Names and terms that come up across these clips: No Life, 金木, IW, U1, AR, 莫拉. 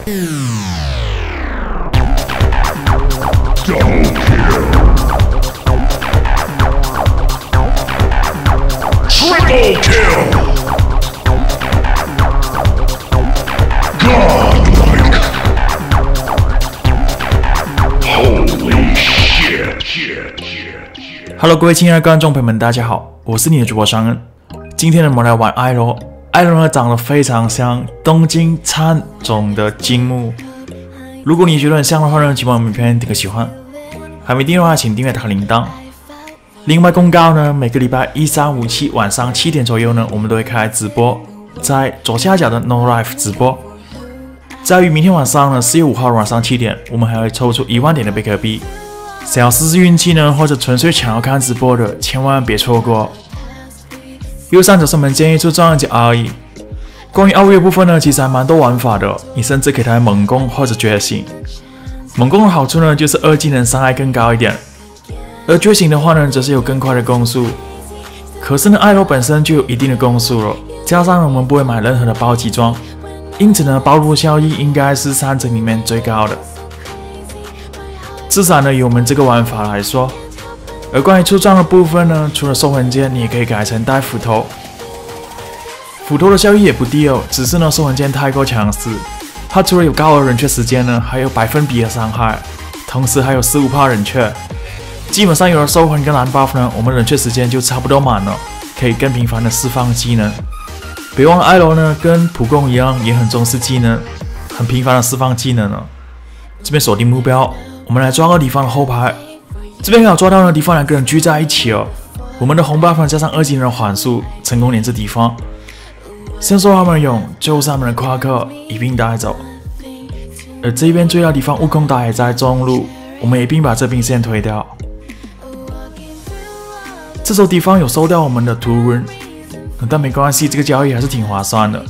Triple kill! Hello， 各位亲爱的观众朋友们，大家好，我是你的主播尚恩。今天我们来玩艾罗。艾罗呢长得非常像东京喰种的金木。如果你觉得很像的话呢，请帮我们影片点个喜欢。还没订阅的话，请订阅打开铃铛。另外公告呢，每个礼拜1、3、5、7晚上7点左右呢，我们都会开直播，在左下角的 No Life 直播。在于明天晚上呢，4月5号晚上7点，我们还会抽出1万点的贝壳币。 想要试试运气呢，或者纯粹想要看直播的，千万别错过。右上角是我们建议出状元及奥义。关于奥义的部分呢，其实还蛮多玩法的，你甚至可以带猛攻或者觉醒。猛攻的好处呢，就是2技能伤害更高一点，而觉醒的话呢，则是有更快的攻速。可是呢，艾罗本身就有一定的攻速了，加上呢我们不会买任何的暴击装，因此呢，暴露效益应该是3层里面最高的。 至少呢，以我们这个玩法来说，而关于出装的部分呢，除了收魂剑，你也可以改成带斧头。斧头的效益也不低哦，只是呢，收魂剑太过强势，它除了有高额冷却时间呢，还有100%的伤害，同时还有15%冷却。基本上有了收魂跟蓝 buff 呢，我们冷却时间就差不多满了，可以更频繁的释放技能。别忘了艾罗呢，跟普攻一样，也很重视技能，很频繁的释放技能了。这边锁定目标。 我们来抓个敌方的后排，这边刚好抓到呢，敌方2个人聚在一起哦。我们的红 buff 加上2技能的缓速，成功连制敌方，先收他们的勇，最后是他们的夸克一并带走。而这边追到敌方悟空打野在中路，我们一并把这兵线推掉。这时候敌方有收掉我们的图文，但没关系，这个交易还是挺划算的。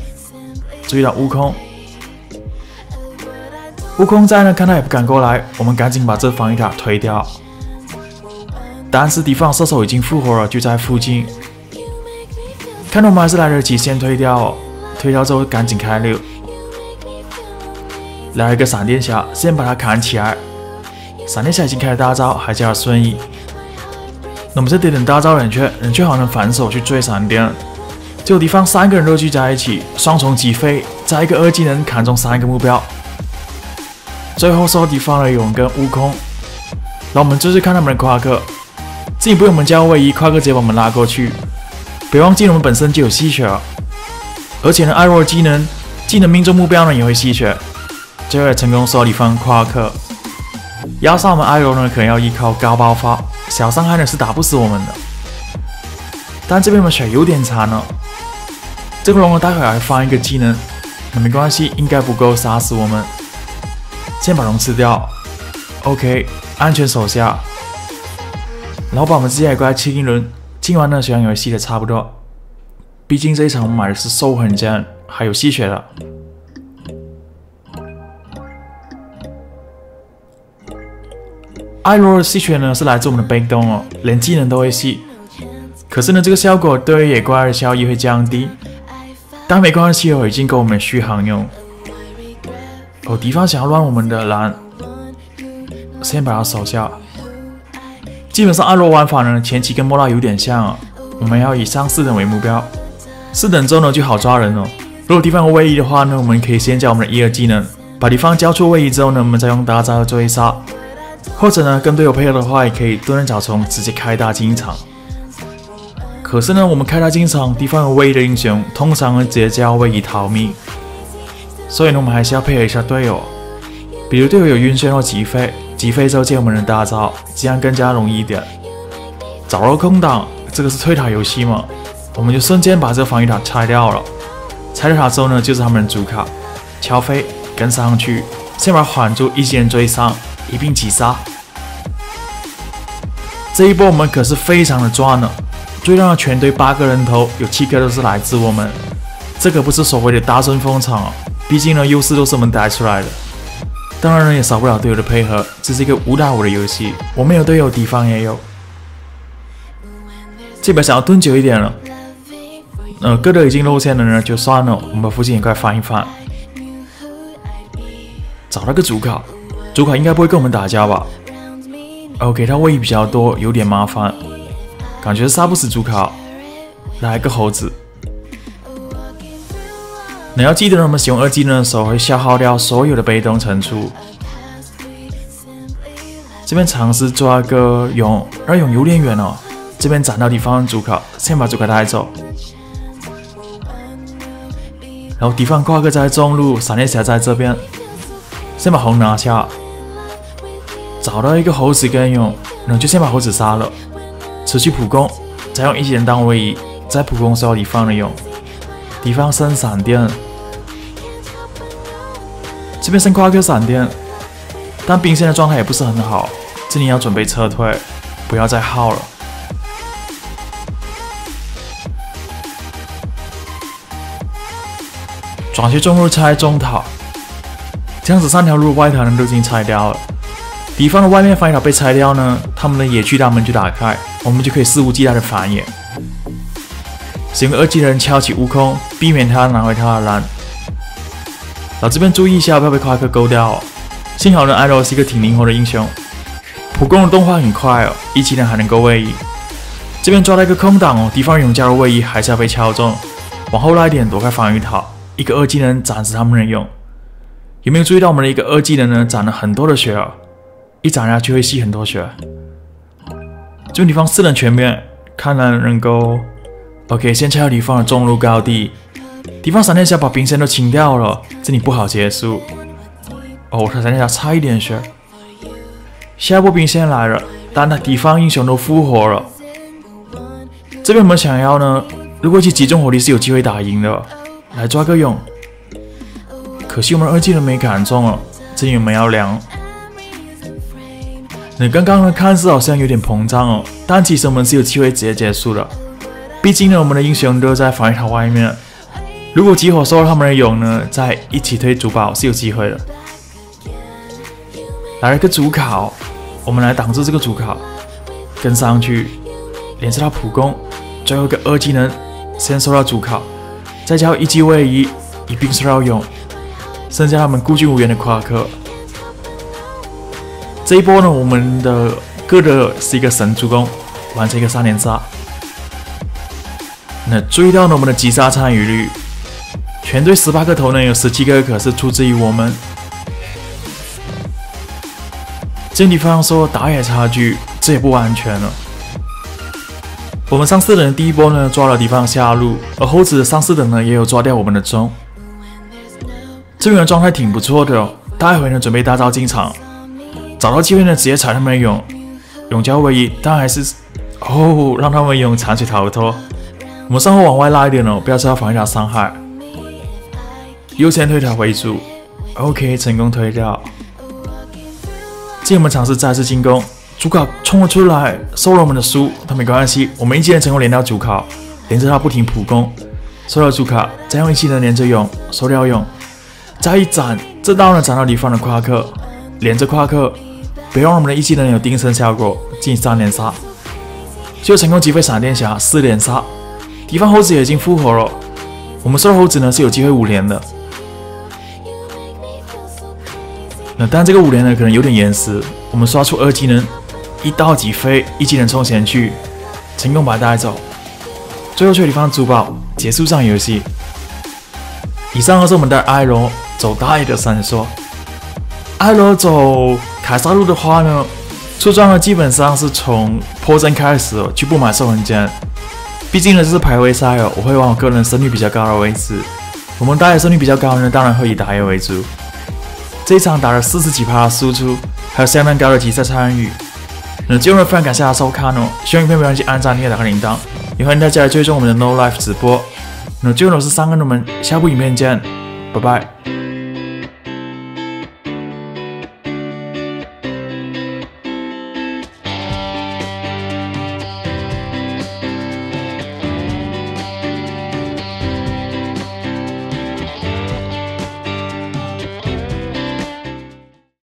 注意到悟空。 悟空在呢，看他也不敢过来，我们赶紧把这防御塔推掉。但是敌方射手已经复活了，就在附近。看到我们还是来得及，先推掉哦。推掉之后赶紧开溜，来一个闪电侠，先把他砍起来。闪电侠已经开了大招，还加了瞬移。那我们这得等大招冷却，冷却好能反手去追闪电。结果敌方3个人都聚在一起，双重击飞，再一个2技能砍中3个目标。 最后收敌方的勇跟悟空，然后我们就是看他们的夸克，自己不用我们加位移，夸克直接把我们拉过去。别忘记我们本身就有吸血，而且呢，艾罗的技能命中目标呢也会吸血，最后也成功收敌方夸克。压上我们艾罗呢，可能要依靠高爆发，小伤害呢是打不死我们的。但这边我们血有点残了，这个龙呢待会还放一个技能，那没关系，应该不够杀死我们。 先把龙吃掉 ，OK， 安全手下。老板，我们直接来过来清一轮，清完呢，血量也吸的差不多。毕竟这一场我们买的是收魂剑，还有吸血的。艾罗的吸血呢是来自我们的被动哦，连技能都会吸。可是呢，这个效果对于野怪的效益会降低，但没关系哦，已经够我们续航用。 有敌方想要乱我们的蓝，先把他扫下。基本上艾罗玩法呢，前期跟莫拉有点像啊、哦。我们要以上4等为目标，4等之后呢就好抓人了、哦。如果敌方有位移的话呢，我们可以先教我们的1、2技能，把敌方交出位移之后呢，我们再用大招追杀。或者呢，跟队友配合的话，也可以蹲人草丛直接开大金场。可是呢，我们开大金场，敌方有位移的英雄通常会直接交位移逃命。 所以呢，我们还是要配合一下队友，比如队友有晕眩或击飞，击飞之后借我们的大招，这样更加容易一点。找到空档，这个是推塔游戏嘛，我们就瞬间把这个防御塔拆掉了。拆掉塔之后呢，就是他们的主卡，乔飞跟上去，先把缓住1技能追上，一并击杀。这一波我们可是非常的赚了，追到了全队8个人头，有7个都是来自我们，这个不是所谓的大顺风场哦。 毕竟呢，优势都是我们带出来的，当然呢也少不了队友的配合。这是一个5打5的游戏，我们有队友，敌方也有。这边想要蹲久一点了，各队已经露馅了呢，就算了，我们把附近也快翻一翻。找到个主考，主考应该不会跟我们打架吧？哦，给他位移比较多，有点麻烦，感觉杀不死主考。来个猴子。你要记得，我们使用二技能的时候会消耗掉所有的被动层出。这边尝试抓个蛹，而蛹有点远哦。这边斩到敌方主考，先把主考带走。 然后敌方挂个在中路，闪电侠在这边，先把红拿下，找到一个猴子跟蛹，然后就先把猴子杀了，持续普攻，再用一技能当位移，再普攻烧敌方的蛹，敌方升闪电，这边先挂个闪电，但兵线的状态也不是很好，这里要准备撤退，不要再耗了。 转去中路拆中塔，这样子三条路外塔呢都已经拆掉了。敌方的外面反野塔被拆掉呢，他们的野区大门就打开，我们就可以肆无忌惮的反野。使用二技能敲起悟空，避免他拿回他的蓝。然后这边注意一下，不要被夸克勾掉哦。幸好呢，艾罗是一个挺灵活的英雄，普攻的动画很快哦，一技能还能够位移。这边抓到一个空档哦，敌方勇加入位移还是要被敲中，往后拉一点躲开防御塔。 一个二技能斩死他们的蛹，有没有注意到我们的一个二技能呢？斩了很多的血哦，一斩下去会吸很多血。这地方四人全面，看来能够 OK， 先拆掉敌方的中路高地，敌方闪电侠把兵线都清掉了，这里不好结束。哦，他闪电侠差一点血，下一波兵线来了，但他敌方英雄都复活了。这边我们想要呢，如果去集中火力是有机会打赢的。 来抓个蛹，可惜我们二技能没砍中哦，这里我们要凉。你刚刚呢看似好像有点膨胀哦，但其实我们是有机会直接结束的，毕竟呢我们的英雄都在防御塔外面，如果集火收了他们的蛹呢，再一起推主堡是有机会的。来了个主考，我们来挡住这个主考，跟上去，连着他普攻，最后一个二技能先收到主考。 再加一击位移，一并收到蛹，剩下他们孤军无援的夸克。这一波呢，我们的哥德是一个神助攻，完成一个3连杀。那注意到呢，我们的击杀参与率，全队18个头呢，有17个可是出自于我们。这地方说打野差距，这也不安全了。 我们上4等的第一波呢，抓了敌方下路，而猴子的上4等呢，也有抓掉我们的中。这边的状态挺不错的哦，待会呢准备大招进场，找到机会呢直接踩他们的蛹，蛹交位移，但还是哦让他们用残血逃脱。我们上后往外拉一点哦，不要受到防御塔伤害，优先推塔为主。OK， 成功推掉。这我们尝试再次进攻。 主考冲了出来，收了我们的书，但没关系，我们一技能成功连到主考，连着他不停普攻，收到主考，再用一技能连着蛹，收掉蛹，再一斩，这刀呢斩到敌方的夸克，连着夸克，别让我们的一技能有定身效果，进行3连杀，就成功击飞闪电侠4连杀，敌方猴子也已经复活了，我们收到猴子呢是有机会5连的，那但这个5连呢可能有点延时，我们刷出2技能。 一刀击飞，一技能冲前去，成功把他带走。最后去敌方珠宝，结束这场游戏。以上就是我们的艾罗走大野的传说。艾罗走凯撒路的话呢，出装呢基本上是从破阵开始哦，去不满兽人间。毕竟呢这是排位赛哦，我会玩我个人胜率比较高的位置。我们打野胜率比较高呢，当然会以打野为主。这一场打了40几%的输出，还有相当高的集赛参与。 那最后呢，非常感谢大家收看哦！喜欢影片别忘记按赞、订阅、打开铃铛，也欢迎大家来追踪我们的 No Life 直播。那最后呢，我是3哥们，下部影片见，拜拜。